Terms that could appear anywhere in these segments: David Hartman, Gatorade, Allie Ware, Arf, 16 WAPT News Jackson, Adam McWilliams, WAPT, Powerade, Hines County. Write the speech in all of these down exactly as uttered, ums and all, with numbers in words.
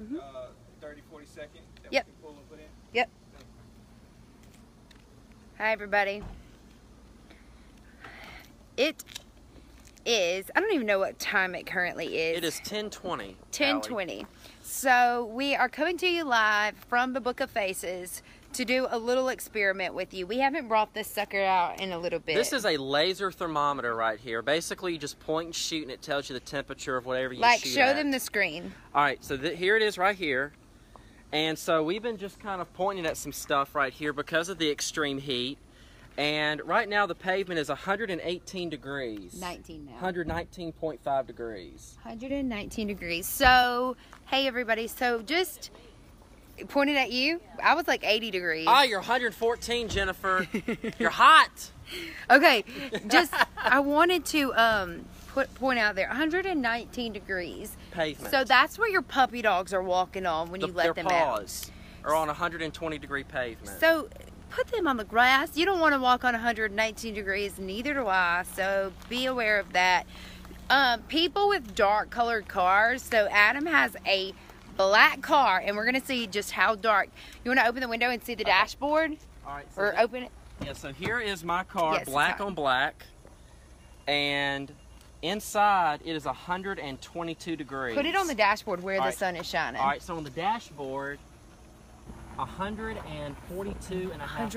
mm-hmm. uh, thirty, forty second that yep. we can pull and put in? Yep. Hi, everybody. It is, I don't even know what time it currently is. It is ten twenty. ten twenty. So we are coming to you live from the Book of Faces to do a little experiment with you. We haven't brought this sucker out in a little bit. This is a laser thermometer right here. Basically, you just point and shoot, and it tells you the temperature of whatever you like, shoot Like, show at. them the screen. All right, so th here it is right here. And so we've been just kind of pointing at some stuff right here because of the extreme heat. And right now the pavement is one hundred eighteen degrees. nineteen now. one hundred nineteen point five degrees. one hundred nineteen degrees. So, hey everybody, so just pointed at you, I was like eighty degrees. Oh, you're one hundred fourteen, Jennifer. You're hot. Okay, just, I wanted to um, put point out there, one hundred nineteen degrees. Pavement. So that's where your puppy dogs are walking on when the, you let them out. Their paws are on one hundred twenty degree pavement. So, put them on the grass. You don't want to walk on one hundred nineteen degrees, neither do I, so be aware of that. Um, people with dark colored cars, so Adam has a black car, and we're going to see just how dark. You want to open the window and see the okay. dashboard? All right. So or here, open it? Yeah, so here is my car, yes, black on black, and inside it is one hundred twenty-two degrees. Put it on the dashboard where All the right. sun is shining. All right, so on the dashboard, one hundred forty-two and a half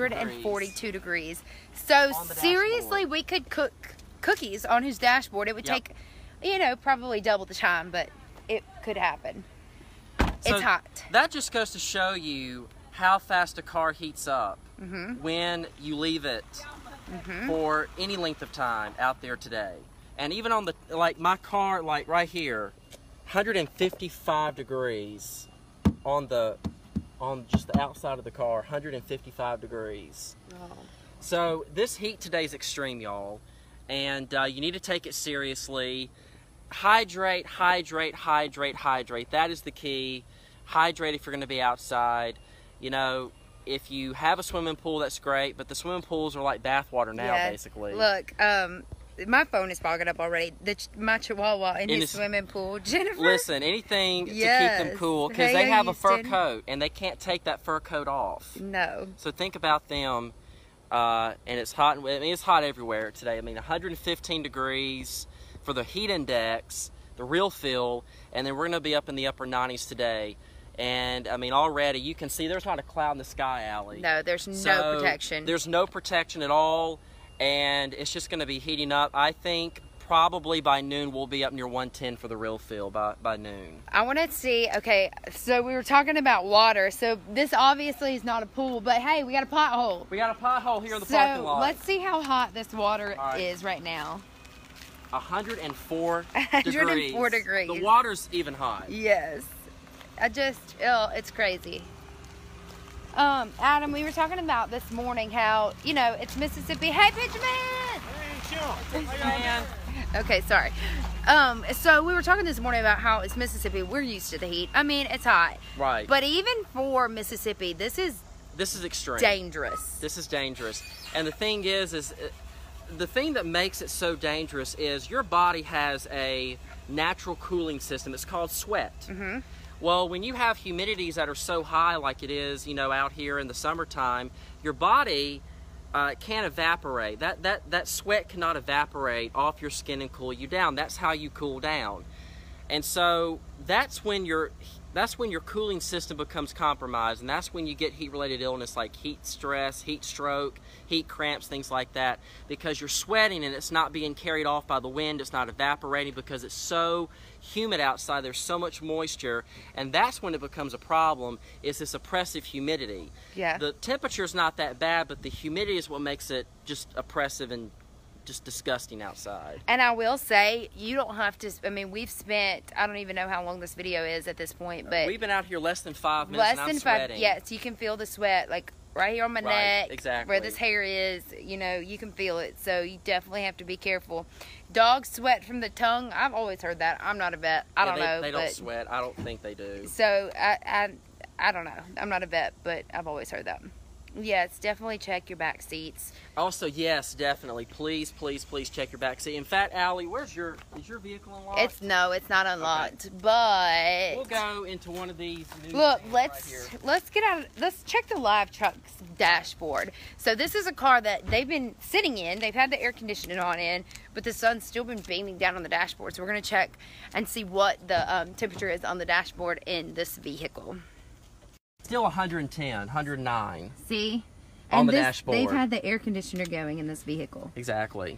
degrees. So seriously, we could cook cookies on his dashboard. It would yep. take, you know, probably double the time, but it could happen. So it's hot. That just goes to show you how fast a car heats up mm-hmm. when you leave it mm-hmm. for any length of time out there today. And even on the, like my car, like right here, one hundred fifty-five degrees on the on just the outside of the car, one hundred fifty-five degrees. Oh. So this heat today is extreme, y'all, and uh, you need to take it seriously. Hydrate, hydrate, hydrate, hydrate. That is the key. Hydrate if you're going to be outside. You know, if you have a swimming pool, that's great, but the swimming pools are like bathwater now, yeah. basically. Look, um... my phone is fogging up already. The, my chihuahua in, in his swimming pool. Jennifer? Listen, anything yes. to keep them cool because they have Houston. a fur coat and they can't take that fur coat off. No. So think about them. Uh, and it's hot. I mean, it's hot everywhere today. I mean, one hundred fifteen degrees for the heat index, the real feel, and then we're going to be up in the upper nineties today. And, I mean, already you can see there's not a cloud in the sky, Allie. No, there's so no protection. There's no protection at all. And it's just going to be heating up. I think probably by noon we'll be up near one ten for the real feel by, by noon. I want to see, okay, so we were talking about water. So this obviously is not a pool, but hey, we got a pothole. We got a pothole here in the so parking lot. So let's see how hot this water right. is right now. one hundred four degrees. one hundred four degrees. The water's even hot. Yes. I just, oh, it's crazy. Um, Adam, we were talking about this morning how, you know, it's Mississippi. Hey, Pitcher Man! Hey, chill. Hey, okay, sorry. Um, so we were talking this morning about how it's Mississippi. We're used to the heat. I mean, it's hot. Right. But even for Mississippi, this is... This is extreme. Dangerous. This is dangerous. And the thing is, is the thing that makes it so dangerous is your body has a natural cooling system. It's called sweat. Mm-hmm. Well, when you have humidities that are so high like it is, you know, out here in the summertime, your body uh, can't evaporate. That, that, that sweat cannot evaporate off your skin and cool you down. That's how you cool down. And so that's when, your, that's when your cooling system becomes compromised, and that's when you get heat-related illness like heat stress, heat stroke, heat cramps, things like that, because you're sweating and it's not being carried off by the wind. It's not evaporating because it's so humid outside. There's so much moisture, and that's when it becomes a problem, is this oppressive humidity. Yeah. The temperature's not that bad, but the humidity is what makes it just oppressive and just disgusting outside. And I will say, you don't have to, I mean, we've spent, I don't even know how long this video is at this point, but we've been out here less than five minutes less and I'm than sweating. Five, yes, you can feel the sweat, like right here on my right, neck, exactly. where this hair is, you know, you can feel it, so you definitely have to be careful. Dogs sweat from the tongue. I've always heard that. I'm not a vet. I yeah, don't they, know. They but, don't sweat. I don't think they do. So, I, I, I don't know. I'm not a vet, but I've always heard that. Yes, definitely check your back seats. Also, yes, definitely. Please, please, please check your back seat. In fact, Allie, where's your is your vehicle unlocked? It's no, it's not unlocked. Okay. But we'll go into one of these new Look, let's right here. let's get out of, let's check the live truck's dashboard. So this is a car that they've been sitting in, they've had the air conditioning on in, but the sun's still been beaming down on the dashboard. So we're gonna check and see what the um, temperature is on the dashboard in this vehicle. Still one ten, one oh nine. See? On and the this, dashboard. They've had the air conditioner going in this vehicle. Exactly.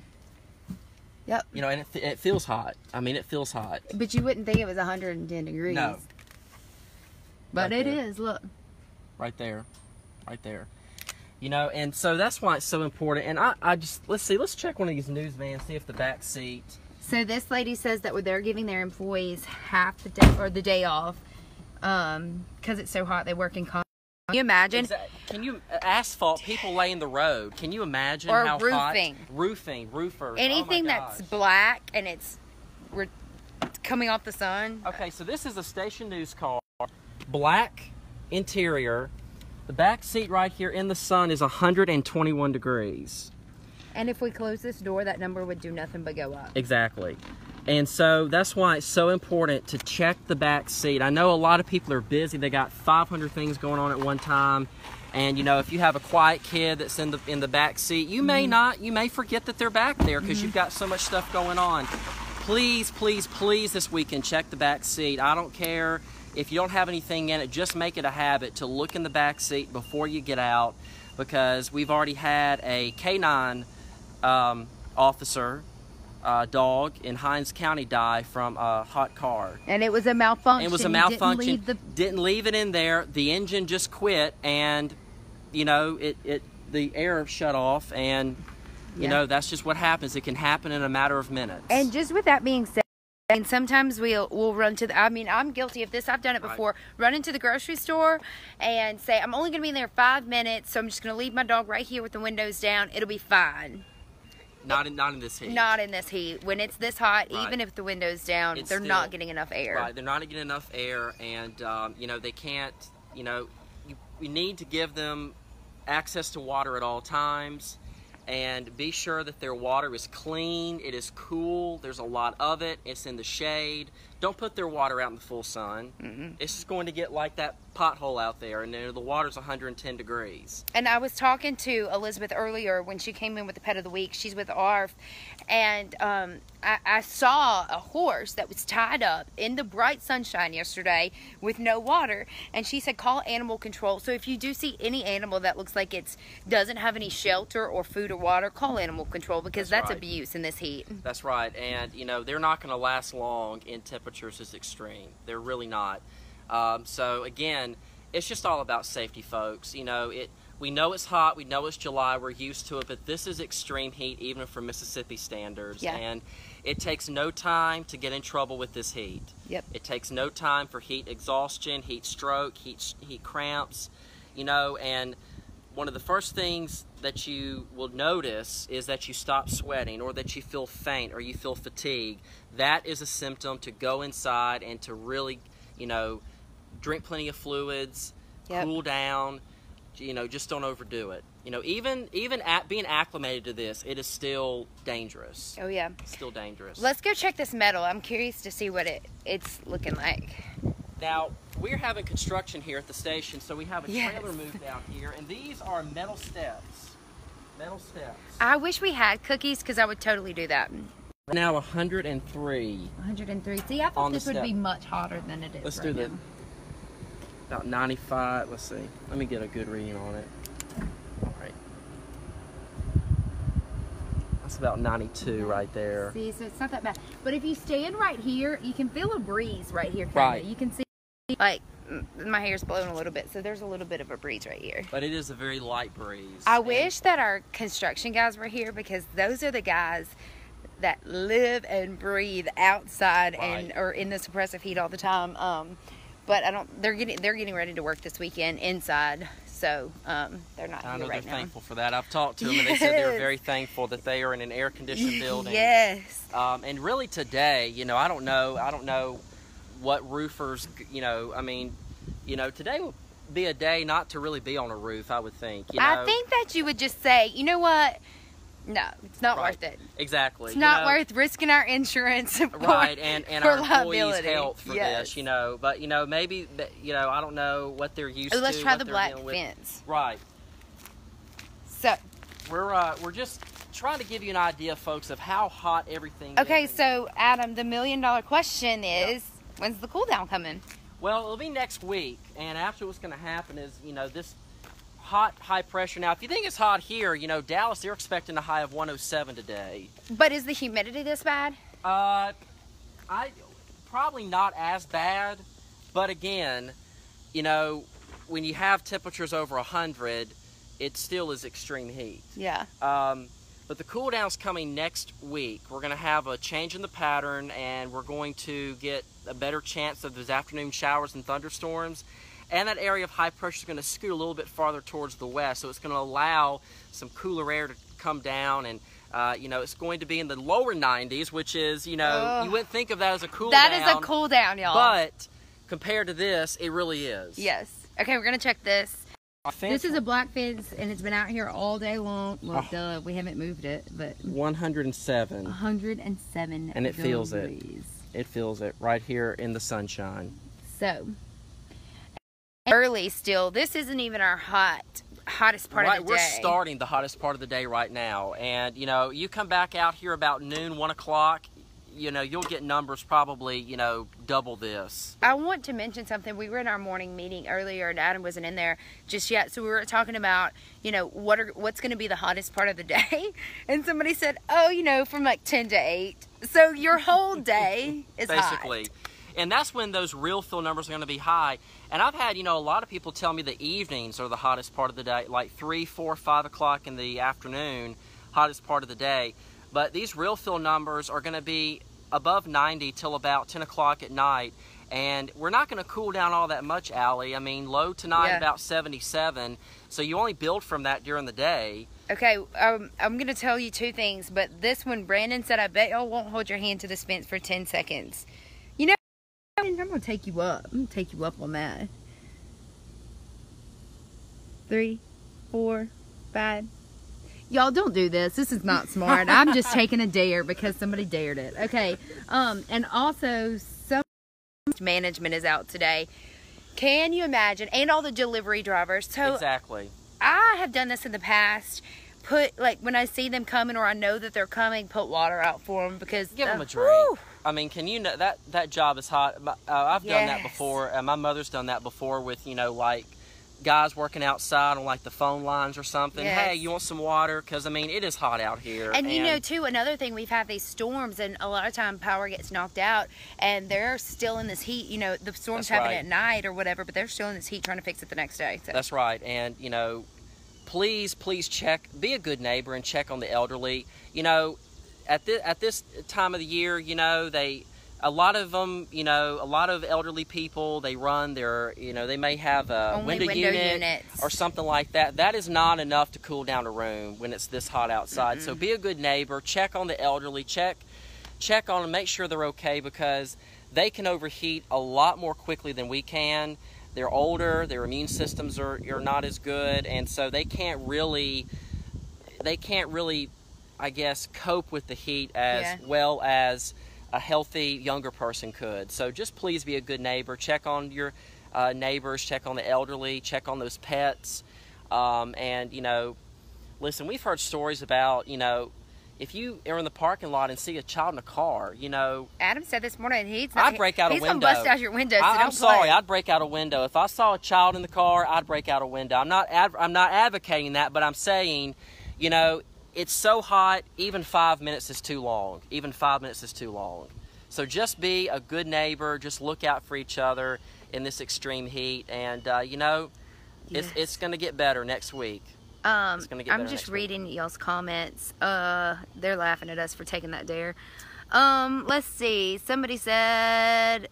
Yep. You know, and it, it feels hot. I mean, it feels hot. But you wouldn't think it was one hundred ten degrees. No. But right it there. is, look. Right there. Right there. You know, and so that's why it's so important. And I, I just, let's see, let's check one of these news vans, see if the back seat. So this lady says that they're giving their employees half the day, or the day off. Um, because it's so hot, they work in con. Can you imagine? Can you asphalt people laying the road? Can you imagine or how roofing. hot? Roofing, roofers, anything oh that's black and it's we're coming off the sun. Okay, so this is a station news car, black interior. The back seat right here in the sun is one hundred twenty-one degrees. And if we close this door, that number would do nothing but go up. Exactly. And so that's why it's so important to check the back seat. I know a lot of people are busy. They got five hundred things going on at one time. And you know, if you have a quiet kid that's in the in the back seat, you may not you may forget that they're back there because mm-hmm. you've got so much stuff going on. Please, please, please this weekend check the back seat. I don't care if you don't have anything in it, just make it a habit to look in the back seat before you get out, because we've already had a canine um, officer Uh, dog in Hines County die from a hot car. And it was a malfunction. It was a malfunction. Didn't leave, the... didn't leave it in there. The engine just quit, and you know it. It the air shut off, and you yeah. know that's just what happens. It can happen in a matter of minutes. And just with that being said, and sometimes we'll we'll run to the. I mean, I'm guilty of this. I've done it before. Right. Run into the grocery store and say, I'm only going to be in there five minutes, so I'm just going to leave my dog right here with the windows down. It'll be fine. Not in, not in this heat. Not in this heat. When it's this hot, right. even if the window's down, it's they're still, not getting enough air. Right, they're not getting enough air, and, um, you know, they can't, you know, you, you need to give them access to water at all times, and be sure that their water is clean, it is cool, there's a lot of it, it's in the shade. Don't put their water out in the full sun. Mm-hmm. It's just going to get like that pothole out there, and the water's one hundred ten degrees. And I was talking to Elizabeth earlier when she came in with the Pet of the Week. She's with Arf, and um, I, I saw a horse that was tied up in the bright sunshine yesterday with no water, and she said call animal control. So if you do see any animal that looks like it doesn't have any shelter or food or water, call animal control, because that's, that's right. abuse in this heat. That's right, and you know they're not going to last long in temperature. Is extreme. They're really not. Um, so again, it's just all about safety, folks. You know, it. We know it's hot. We know it's July. We're used to it, but this is extreme heat, even for Mississippi standards. Yeah. And it takes no time to get in trouble with this heat. Yep. It takes no time for heat exhaustion, heat stroke, heat heat cramps. You know, and one of the first things that you will notice is that you stop sweating, or that you feel faint, or you feel fatigue. That is a symptom to go inside and to really, you know, drink plenty of fluids, yep. cool down, you know, just don't overdo it. You know, even even at being acclimated to this, it is still dangerous. Oh yeah. It's still dangerous. Let's go check this metal. I'm curious to see what it it's looking like. Now, we're having construction here at the station, so we have a yes. trailer moved out here, and these are metal steps. Metal steps. I wish we had cookies, because I would totally do that. Right now, one hundred three. one hundred three. See, I thought this would be much hotter than it is. Let's do the about ninety-five. Let's see. Let me get a good reading on it. All right. That's about ninety-two right there. See, so it's not that bad. But if you stand right here, you can feel a breeze right here. Kinda. Right. You can see. Like, my hair's blowing a little bit, so there's a little bit of a breeze right here. But it is a very light breeze. I wish that our construction guys were here, because those are the guys that live and breathe outside right. and are in the suppressive heat all the time. Um, but I don't. They're getting they're getting ready to work this weekend inside, so um, they're not I here know right they're now. Thankful for that. I've talked to them, yes. and they said they're very thankful that they are in an air-conditioned building. Yes. Um, and really today, you know, I don't know. I don't know. what roofers, you know, I mean, you know, today be a day not to really be on a roof, I would think. You know? I think that you would just say, you know what? No, it's not right. worth it. Exactly. It's not you know, worth risking our insurance. For, right, and, and for our employees' health for yes. this, you know. But, you know, maybe, you know, I don't know what they're used oh, let's to. Let's try the black fence. Right. So. We're, uh, we're just trying to give you an idea, folks, of how hot everything okay, is. Okay, so, Adam, the million-dollar question is, yeah. when's the cool-down coming? Well, it'll be next week. And actually what's going to happen is, you know, this... hot, high pressure. Now, if you think it's hot here, you know, Dallas, they're expecting a high of one oh seven today. But is the humidity this bad? Uh, I probably not as bad. But again, you know, when you have temperatures over one hundred, it still is extreme heat. Yeah. Um, but the cool down's coming next week. We're going to have a change in the pattern, and we're going to get a better chance of those afternoon showers and thunderstorms. And that area of high pressure is going to scoot a little bit farther towards the west, so it's going to allow some cooler air to come down, and uh, you know, it's going to be in the lower nineties, which is, you know, Ugh. you wouldn't think of that as a cool that down. That is a cool down, y'all. But compared to this, it really is. Yes. Okay, we're going to check this. This is a black fence, and it's been out here all day long. Well, oh. duh, we haven't moved it, but one hundred seven. one hundred seven. And it degrees. feels it. It feels it right here in the sunshine. So. Early still. This isn't even our hot, hottest part right, of the we're day. We're starting the hottest part of the day right now. And, you know, you come back out here about noon, one o'clock, you know, you'll get numbers probably, you know, double this. I want to mention something. We were in our morning meeting earlier, and Adam wasn't in there just yet. So we were talking about, you know, what are what's going to be the hottest part of the day. And somebody said, oh, you know, from like ten to eight. So your whole day is Basically. hot. And that's when those real fill numbers are going to be high. And I've had, you know, a lot of people tell me the evenings are the hottest part of the day, like three, four, five o'clock in the afternoon, hottest part of the day. But these real fill numbers are going to be above ninety till about ten o'clock at night. And we're not going to cool down all that much, Allie. I mean, low tonight, yeah. about seventy-seven. So you only build from that during the day. Okay, um, I'm going to tell you two things. But this one, Brandon said, I bet y'all won't hold your hand to this fence for ten seconds. I'm gonna take you up. I'm gonna take you up on that. Three, four, five. Y'all don't do this. This is not smart. I'm just taking a dare because somebody dared it. Okay. Um. And also, some management is out today. Can you imagine? And all the delivery drivers. So exactly. I have done this in the past. Put like when I see them coming, or I know that they're coming, put water out for them because give uh, them a drink. Whew. I mean, can you know that that job is hot? Uh, I've yes. done that before, and my mother's done that before with, you know, like guys working outside on like the phone lines or something. Yes. Hey, you want some water? Because I mean, it is hot out here. And, and you know, too, another thing, we've had these storms, and a lot of time power gets knocked out, and they're still in this heat. You know, the storms happen right. at night or whatever, but they're still in this heat trying to fix it the next day. So. That's right, and you know. Please, please check. Be a good neighbor and check on the elderly. You know, at this at this time of the year, you know, they a lot of them, you know, a lot of elderly people, they run their, you know, they may have a window, window unit units. or something like that. That is not enough to cool down a room when it's this hot outside. Mm-hmm. So be a good neighbor. Check on the elderly. Check, check on them. Make sure they're okay because they can overheat a lot more quickly than we can. They're older, their immune systems are, are not as good, and so they can't really, they can't really, I guess, cope with the heat as yeah. well as a healthy younger person could. So just please be a good neighbor. Check on your uh, neighbors, check on the elderly, check on those pets, um, and, you know, listen, we've heard stories about, you know, if you are in the parking lot and see a child in a car, you know... Adam said this morning, he's not, I'd break out a window. He's going to bust out your window, so I, don't I'm sorry, play. I'd break out a window. If I saw a child in the car, I'd break out a window. I'm not, ad, I'm not advocating that, but I'm saying, you know, it's so hot, even five minutes is too long. Even five minutes is too long. So just be a good neighbor. Just look out for each other in this extreme heat. And, uh, you know, yes. it's, it's going to get better next week. Um, I'm just reading y'all's comments. Uh, they're laughing at us for taking that dare. Um, let's see. Somebody said,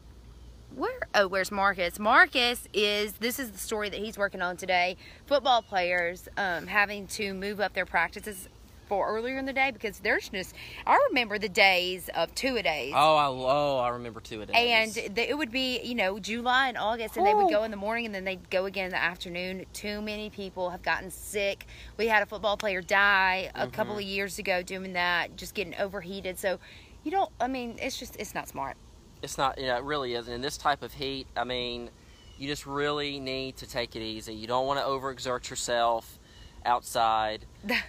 where? Oh, where's Marcus? Marcus is, this is the story that he's working on today. Football players um, having to move up their practices for earlier in the day, because there's just, I remember the days of two-a-days. Oh, I, oh, I remember two-a-days. And the, it would be, you know, July and August, and oh. they would go in the morning, and then they'd go again in the afternoon. Too many people have gotten sick. We had a football player die a mm-hmm. couple of years ago doing that, just getting overheated. So, you don't, I mean, it's just, it's not smart. It's not, yeah, it really isn't. In this type of heat, I mean, you just really need to take it easy. You don't want to overexert yourself outside,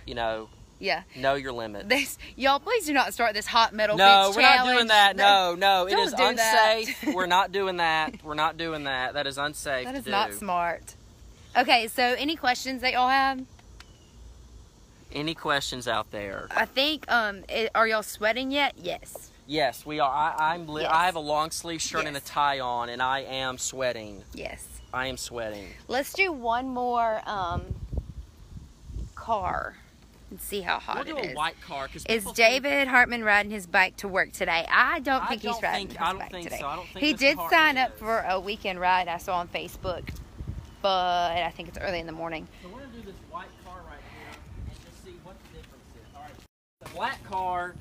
you know. Yeah. Know your limits. This, y'all, please do not start this hot metal no, bench challenge. No, we're not doing that. No, no. It is unsafe. We're not doing that. We're not doing that. That is unsafe to do. That is not smart. Okay, so any questions that y'all have? Any questions out there? I think, um, it, are y'all sweating yet? Yes. Yes, we are. I, I'm li- yes. I have a long sleeve shirt yes. and a tie on, and I am sweating. Yes. I am sweating. Let's do one more um, car and see how hot we'll it is. We'll do a white car. Is David think... Hartman riding his bike to work today? I don't think I don't he's riding think, his I don't bike think today. So. I don't think he Mister did Hartman sign is. up for a weekend ride I saw on Facebook, but I think it's early in the morning. So we're going to do this white car right here and just see what the difference is. All right. The black car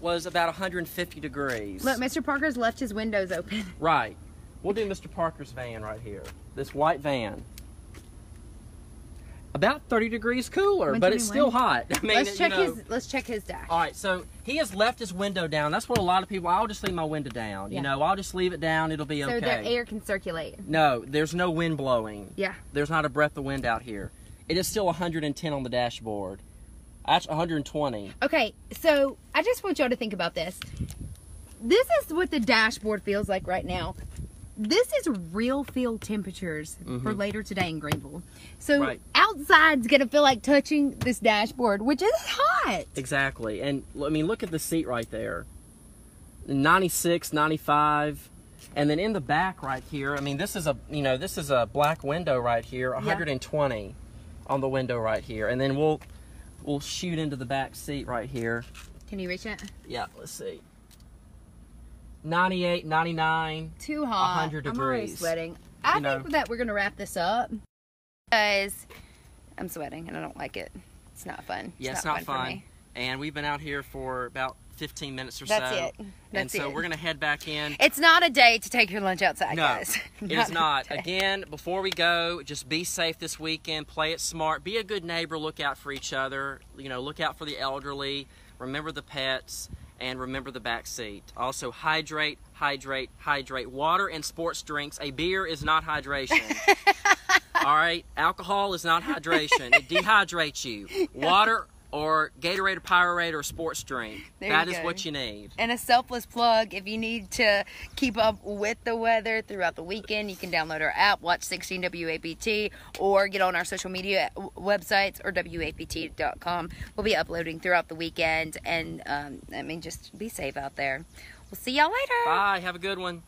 was about one hundred fifty degrees. Look, Mister Parker's left his windows open. Right. We'll do Mister Parker's van right here. This white van. About thirty degrees cooler, but it's still hot. I mean, let's check his let's check his dash. All right, so he has left his window down. That's what a lot of people, I'll just leave my window down. Yeah. You know, I'll just leave it down. It'll be okay. So the air can circulate. No, there's no wind blowing. Yeah. There's not a breath of wind out here. It is still one hundred ten on the dashboard. That's one hundred twenty. Okay, so I just want y'all to think about this. This is what the dashboard feels like right now. This is real field temperatures mm-hmm. for later today in Greenville. So right. outside's going to feel like touching this dashboard, which is hot. Exactly. And, I mean, look at the seat right there. ninety-six, ninety-five. And then in the back right here, I mean, this is a, you know, this is a black window right here, one hundred twenty yeah. on the window right here. And then we'll... We'll shoot into the back seat right here. Can you reach it? Yeah, let's see. ninety-eight, ninety-nine. Too hot. one hundred degrees. I'm already sweating. I you think know. that we're going to wrap this up. Because I'm sweating and I don't like it. It's not fun. Yeah, it's, it's not, not fun. fun. For me. And we've been out here for about fifteen minutes or That's so. That's it. That's and so it. We're going to head back in. It's not a day to take your lunch outside, no, guys. It is not. Again, before we go, just be safe this weekend. Play it smart. Be a good neighbor. Look out for each other. You know, look out for the elderly. Remember the pets. And remember the back seat. Also, hydrate, hydrate, hydrate. Water and sports drinks. A beer is not hydration. All right? Alcohol is not hydration. It dehydrates you. Water... or Gatorade or Powerade or a sports drink. There that is go. What you need. And a selfless plug, if you need to keep up with the weather throughout the weekend, you can download our app, watch sixteen W A P T, or get on our social media websites or W A P T dot com. We'll be uploading throughout the weekend, and um, I mean, just be safe out there. We'll see y'all later. Bye. Have a good one.